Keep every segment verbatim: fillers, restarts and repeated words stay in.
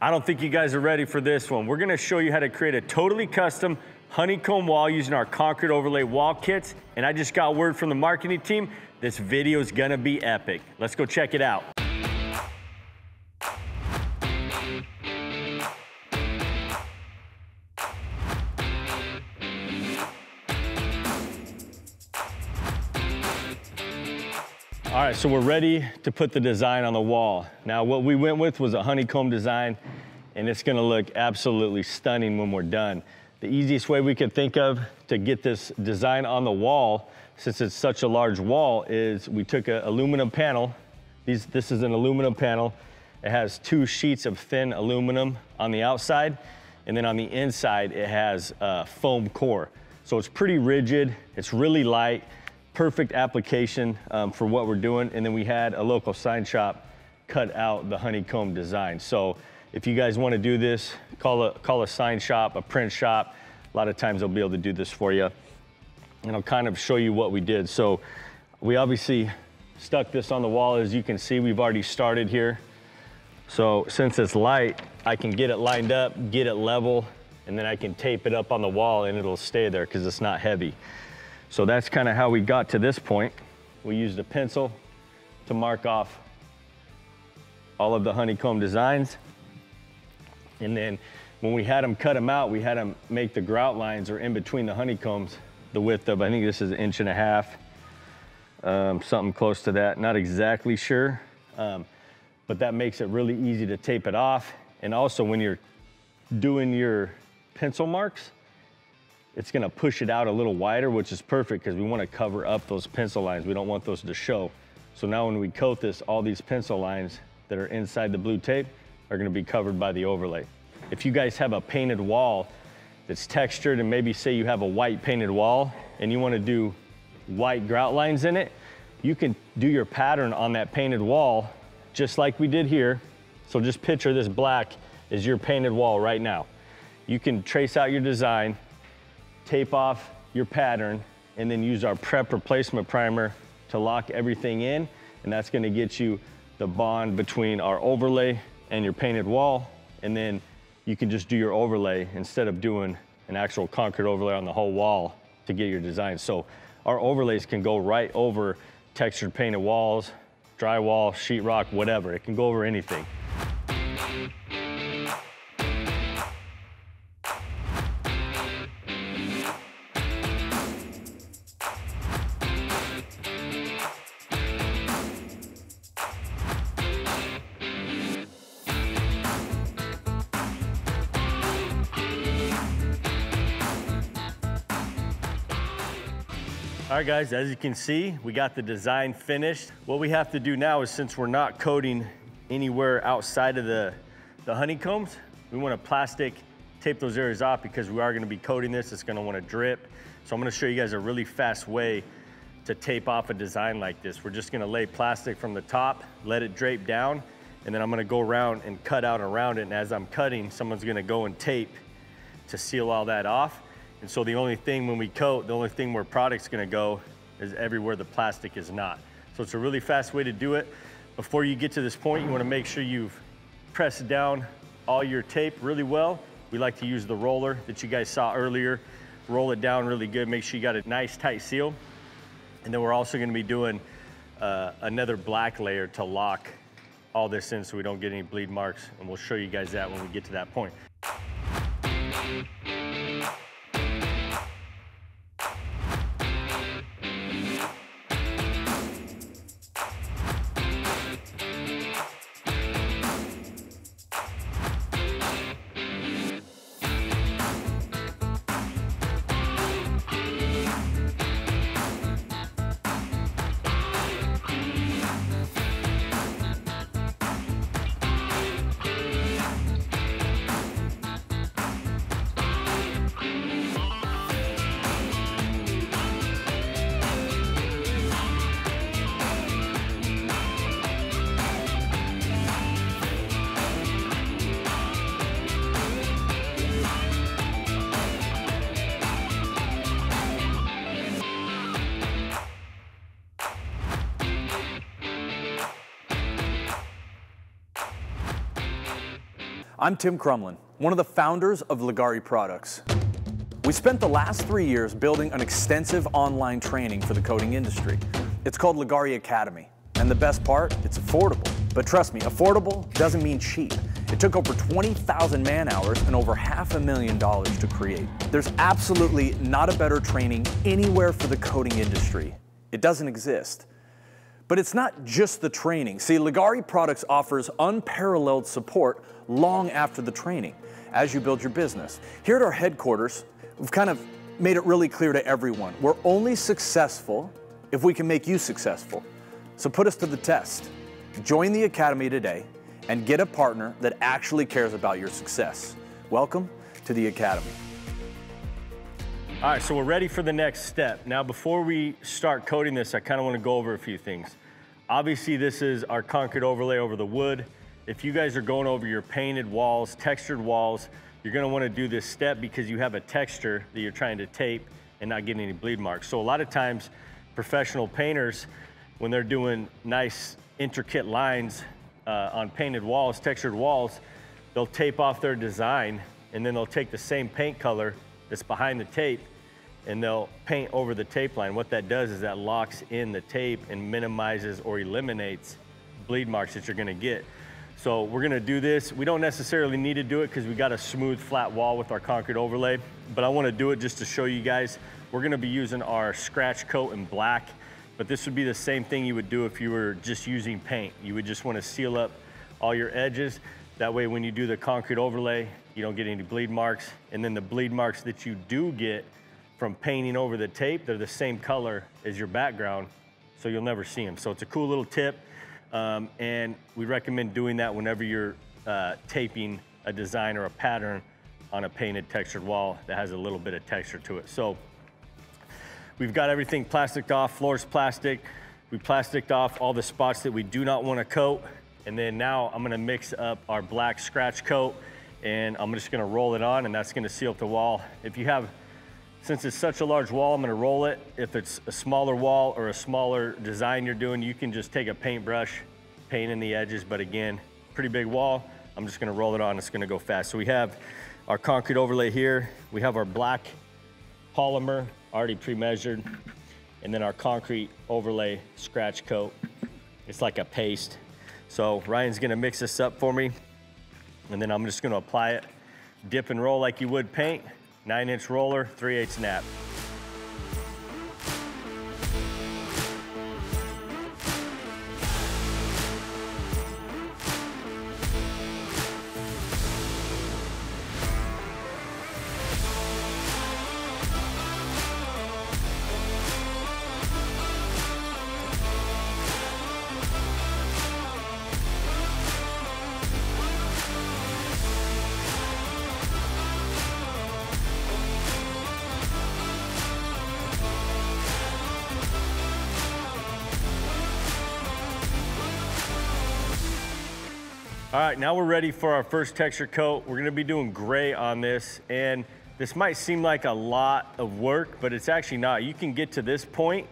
I don't think you guys are ready for this one. We're gonna show you how to create a totally custom honeycomb wall using our concrete overlay wall kits. And I just got word from the marketing team, this video is gonna be epic. Let's go check it out. All right, so we're ready to put the design on the wall. Now, what we went with was a honeycomb design, and it's gonna look absolutely stunning when we're done. The easiest way we could think of to get this design on the wall, since it's such a large wall, is we took an aluminum panel. These, this is an aluminum panel. It has two sheets of thin aluminum on the outside, and then on the inside, it has a foam core. So it's pretty rigid, it's really light, perfect application um, for what we're doing. And then we had a local sign shop cut out the honeycomb design. So if you guys want to do this, call a, call a sign shop, a print shop. A lot of times they'll be able to do this for you. And I'll kind of show you what we did. So we obviously stuck this on the wall. As you can see, we've already started here. So since it's light, I can get it lined up, get it level, and then I can tape it up on the wall and it'll stay there because it's not heavy. So that's kind of how we got to this point. We used a pencil to mark off all of the honeycomb designs. And then when we had them cut them out, we had them make the grout lines or in between the honeycombs, the width of, I think this is an inch and a half, um, something close to that. Not exactly sure, um, but that makes it really easy to tape it off. And also when you're doing your pencil marks, it's gonna push it out a little wider, which is perfect because we wanna cover up those pencil lines. We don't want those to show. So now when we coat this, all these pencil lines that are inside the blue tape are gonna be covered by the overlay. If you guys have a painted wall that's textured, and maybe say you have a white painted wall and you wanna do white grout lines in it, you can do your pattern on that painted wall just like we did here. So just picture this black is your painted wall right now. You can trace out your design, tape off your pattern, and then use our prep replacement primer to lock everything in. And that's gonna get you the bond between our overlay and your painted wall. And then you can just do your overlay instead of doing an actual concrete overlay on the whole wall to get your design. So our overlays can go right over textured painted walls, drywall, sheetrock, whatever. It can go over anything. All right guys, as you can see, we got the design finished. What we have to do now is, since we're not coating anywhere outside of the, the honeycombs, we wanna plastic tape those areas off because we are gonna be coating this. It's gonna wanna drip. So I'm gonna show you guys a really fast way to tape off a design like this. We're just gonna lay plastic from the top, let it drape down, and then I'm gonna go around and cut out around it. And as I'm cutting, someone's gonna go and tape to seal all that off. And so the only thing when we coat, the only thing where product's gonna go is everywhere the plastic is not. So it's a really fast way to do it. Before you get to this point, you wanna make sure you've pressed down all your tape really well. We like to use the roller that you guys saw earlier. Roll it down really good, make sure you got a nice tight seal. And then we're also gonna be doing uh, another black layer to lock all this in so we don't get any bleed marks. And we'll show you guys that when we get to that point. I'm Tim Krumland, one of the founders of Leggari Products. We spent the last three years building an extensive online training for the coding industry. It's called Leggari Academy, and the best part, it's affordable. But trust me, affordable doesn't mean cheap. It took over twenty thousand man hours and over half a million dollars to create. There's absolutely not a better training anywhere for the coding industry. It doesn't exist. But it's not just the training. See, Leggari Products offers unparalleled support long after the training as you build your business. Here at our headquarters, we've kind of made it really clear to everyone, we're only successful if we can make you successful. So put us to the test. Join the Academy today and get a partner that actually cares about your success. Welcome to the Academy. All right, so we're ready for the next step. Now, before we start coding this, I kind of want to go over a few things. Obviously, this is our concrete overlay over the wood. If you guys are going over your painted walls, textured walls, you're going to want to do this step because you have a texture that you're trying to tape and not get any bleed marks. So a lot of times, professional painters, when they're doing nice, intricate lines uh, on painted walls, textured walls, they'll tape off their design, and then they'll take the same paint color that's behind the tape, and they'll paint over the tape line. What that does is that locks in the tape and minimizes or eliminates bleed marks that you're gonna get. So we're gonna do this. We don't necessarily need to do it because we got a smooth flat wall with our concrete overlay, but I wanna do it just to show you guys. We're gonna be using our scratch coat in black, but this would be the same thing you would do if you were just using paint. You would just wanna seal up all your edges. That way when you do the concrete overlay, you don't get any bleed marks. And then the bleed marks that you do get from painting over the tape, they're the same color as your background, so you'll never see them. So it's a cool little tip. Um, and we recommend doing that whenever you're uh, taping a design or a pattern on a painted textured wall that has a little bit of texture to it. So we've got everything plasticed off, floors plastic. We plasticed off all the spots that we do not want to coat. And then now I'm gonna mix up our black scratch coat and I'm just gonna roll it on, and that's gonna seal up the wall. If you have, since it's such a large wall, I'm gonna roll it. If it's a smaller wall or a smaller design you're doing, you can just take a paintbrush, paint in the edges, but again, pretty big wall. I'm just gonna roll it on, it's gonna go fast. So we have our concrete overlay here. We have our black polymer already pre-measured, and then our concrete overlay scratch coat. It's like a paste. So Ryan's gonna mix this up for me, and then I'm just gonna apply it. Dip and roll like you would paint. Nine inch roller, three eighths nap. All right, now we're ready for our first texture coat. We're gonna be doing gray on this, and this might seem like a lot of work, but it's actually not. You can get to this point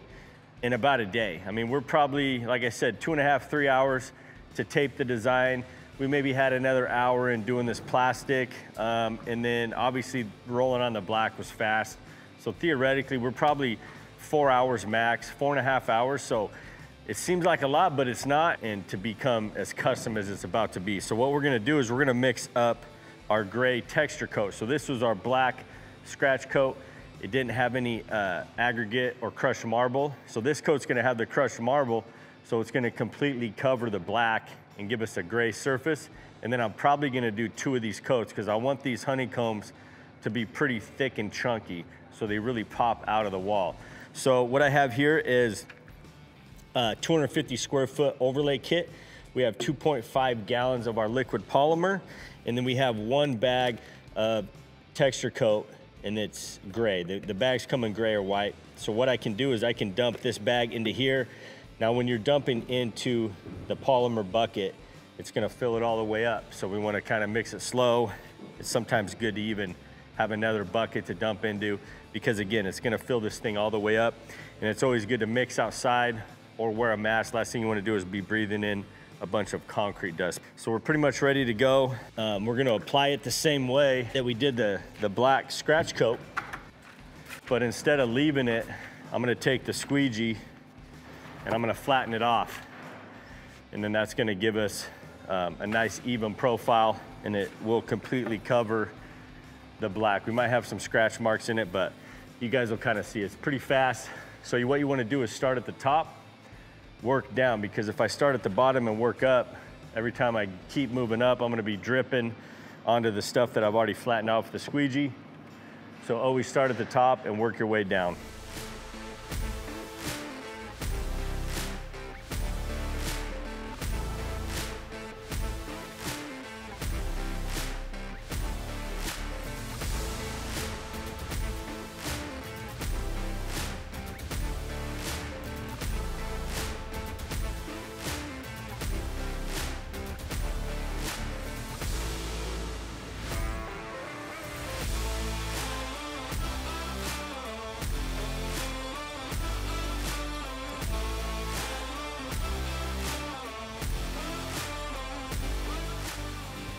in about a day. I mean, we're probably, like I said, two and a half, three hours to tape the design. We maybe had another hour in doing this plastic, um, and then obviously rolling on the black was fast. So theoretically, we're probably four hours max, four and a half hours. So it seems like a lot, but it's not, and to become as custom as it's about to be. So what we're gonna do is we're gonna mix up our gray texture coat. So this was our black scratch coat. It didn't have any uh, aggregate or crushed marble. So this coat's gonna have the crushed marble, so it's gonna completely cover the black and give us a gray surface. And then I'm probably gonna do two of these coats because I want these honeycombs to be pretty thick and chunky so they really pop out of the wall. So what I have here is Uh, two hundred fifty square foot overlay kit. We have two point five gallons of our liquid polymer, and then we have one bag of texture coat, and it's gray. The, the bags come in gray or white. So what I can do is I can dump this bag into here. Now when you're dumping into the polymer bucket, it's gonna fill it all the way up. So we wanna kinda mix it slow. It's sometimes good to even have another bucket to dump into because again, it's gonna fill this thing all the way up, and it's always good to mix outside or wear a mask. Last thing you want to do is be breathing in a bunch of concrete dust. So we're pretty much ready to go. Um, we're gonna apply it the same way that we did the, the black scratch coat, but instead of leaving it, I'm gonna take the squeegee and I'm gonna flatten it off. And then that's gonna give us um, a nice even profile, and it will completely cover the black. We might have some scratch marks in it, but you guys will kind of see it's pretty fast. So you, what you wanna do is start at the top, work down, because if I start at the bottom and work up, every time I keep moving up, I'm gonna be dripping onto the stuff that I've already flattened off with the squeegee. So always start at the top and work your way down.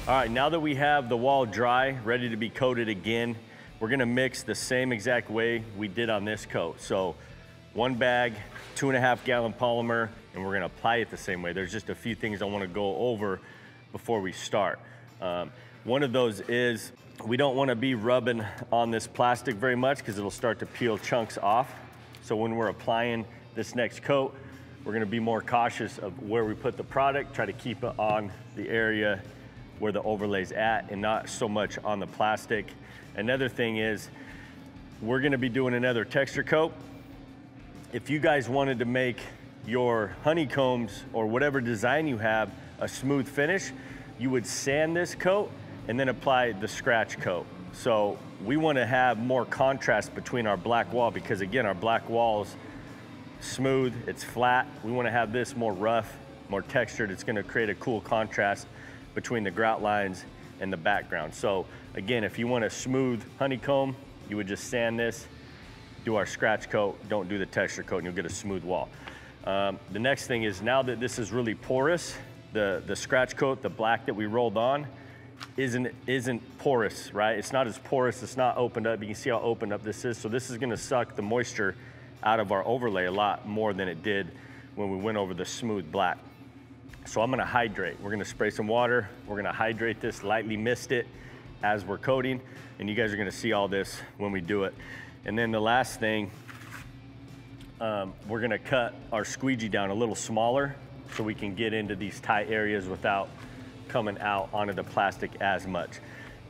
All right, now that we have the wall dry, ready to be coated again, we're gonna mix the same exact way we did on this coat. So one bag, two and a half gallon polymer, and we're gonna apply it the same way. There's just a few things I wanna go over before we start. Um, one of those is we don't wanna be rubbing on this plastic very much because it'll start to peel chunks off. So when we're applying this next coat, we're gonna be more cautious of where we put the product, try to keep it on the area where the overlay's at and not so much on the plastic. Another thing is we're gonna be doing another texture coat. If you guys wanted to make your honeycombs or whatever design you have a smooth finish, you would sand this coat and then apply the scratch coat. So we wanna have more contrast between our black wall, because again, our black wall's smooth, it's flat. We wanna have this more rough, more textured. It's gonna create a cool contrast between the grout lines and the background. So again, if you want a smooth honeycomb, you would just sand this, do our scratch coat, don't do the texture coat, and you'll get a smooth wall. Um, the next thing is, now that this is really porous, the, the scratch coat, the black that we rolled on, isn't, isn't porous, right? It's not as porous, it's not opened up. You can see how opened up this is. So this is gonna suck the moisture out of our overlay a lot more than it did when we went over the smooth black. So I'm gonna hydrate. We're gonna spray some water. We're gonna hydrate this, lightly mist it as we're coating. And you guys are gonna see all this when we do it. And then the last thing, um, we're gonna cut our squeegee down a little smaller so we can get into these tight areas without coming out onto the plastic as much.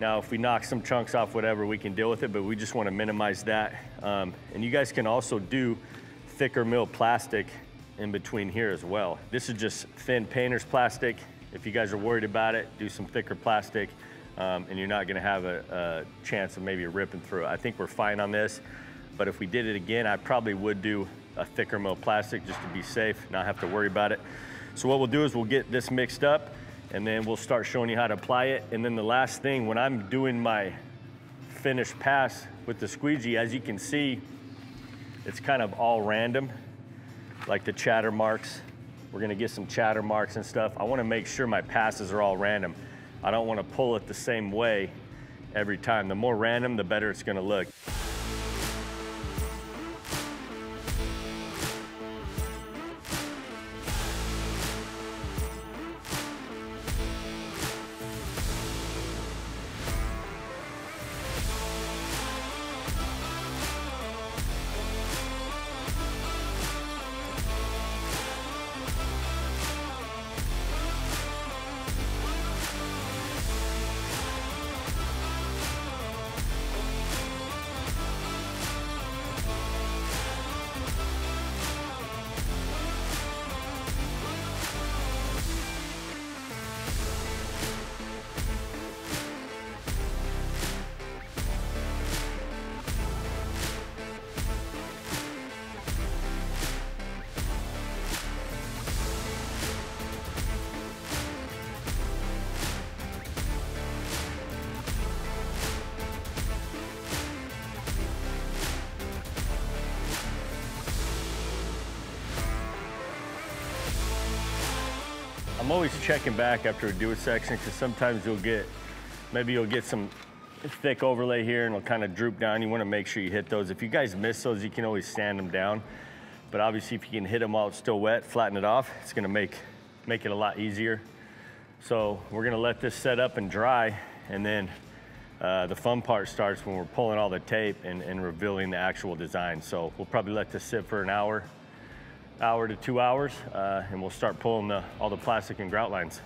Now, if we knock some chunks off, whatever, we can deal with it, but we just wanna minimize that. Um, and you guys can also do thicker mill plastic in between here as well. This is just thin painter's plastic. If you guys are worried about it, do some thicker plastic, um, and you're not gonna have a, a chance of maybe ripping through it. I think we're fine on this, but if we did it again, I probably would do a thicker mill plastic just to be safe, not have to worry about it. So what we'll do is we'll get this mixed up, and then we'll start showing you how to apply it. And then the last thing, when I'm doing my finish pass with the squeegee, as you can see, it's kind of all random. Like the chatter marks. We're gonna get some chatter marks and stuff. I wanna make sure my passes are all random. I don't wanna pull it the same way every time. The more random, the better it's gonna look. I'm always checking back after a do a section because sometimes you'll get, maybe you'll get some thick overlay here and it'll kind of droop down. You want to make sure you hit those. If you guys miss those, you can always sand them down. But obviously if you can hit them while it's still wet, flatten it off, it's going to make, make it a lot easier. So we're going to let this set up and dry, and then uh, the fun part starts when we're pulling all the tape and, and revealing the actual design. So we'll probably let this sit for an hour, hour to two hours, uh, and we'll start pulling the, all the plastic and grout lines.